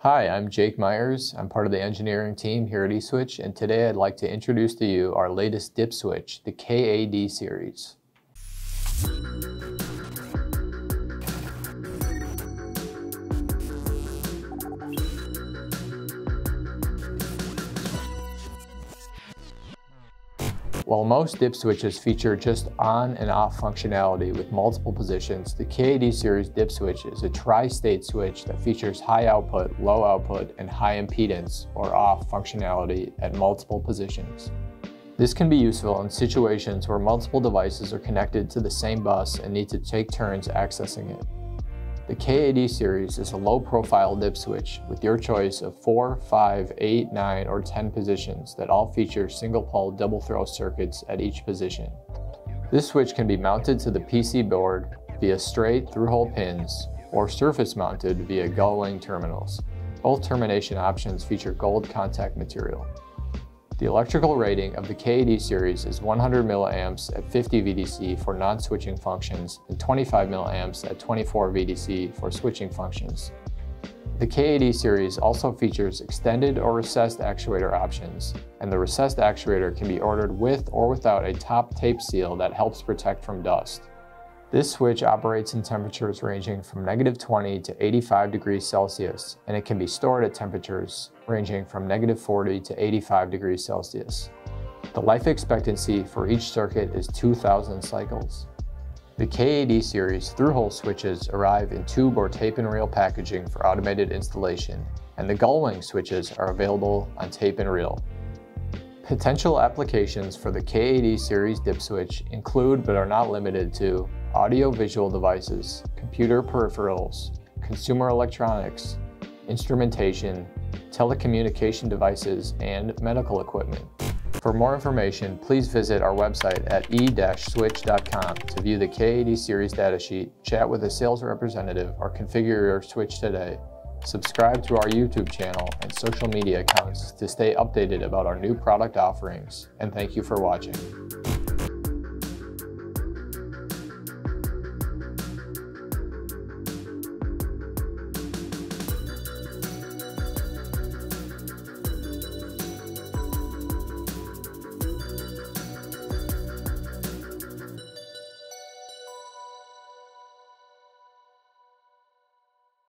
Hi, I'm Jake Myers. I'm part of the engineering team here at E-Switch, and today I'd like to introduce to you our latest DIP switch, the KAD series. While most DIP switches feature just on and off functionality with multiple positions, the KAD series DIP switch is a tri-state switch that features high output, low output, and high impedance or off functionality at multiple positions. This can be useful in situations where multiple devices are connected to the same bus and need to take turns accessing it. The KAD series is a low-profile DIP switch with your choice of 4, 5, 8, 9, or 10 positions that all feature single-pole double-throw circuits at each position. This switch can be mounted to the PC board via straight through-hole pins or surface-mounted via gull-wing terminals. Both termination options feature gold contact material. The electrical rating of the KAD series is 100 mA at 50 VDC for non-switching functions and 25 mA at 24 VDC for switching functions. The KAD series also features extended or recessed actuator options, and the recessed actuator can be ordered with or without a top tape seal that helps protect from dust. This switch operates in temperatures ranging from -20 to 85 degrees Celsius, and it can be stored at temperatures ranging from -40 to 85 degrees Celsius. The life expectancy for each circuit is 2,000 cycles. The KAD series through-hole switches arrive in tube or tape and reel packaging for automated installation, and the gull-wing switches are available on tape and reel. Potential applications for the KAD series DIP switch include, but are not limited to, audio-visual devices, computer peripherals, consumer electronics, instrumentation, telecommunication devices, and medical equipment. For more information, please visit our website at e-switch.com to view the KAD series datasheet, chat with a sales representative, or configure your switch today. Subscribe to our YouTube channel and social media accounts to stay updated about our new product offerings, and thank you for watching.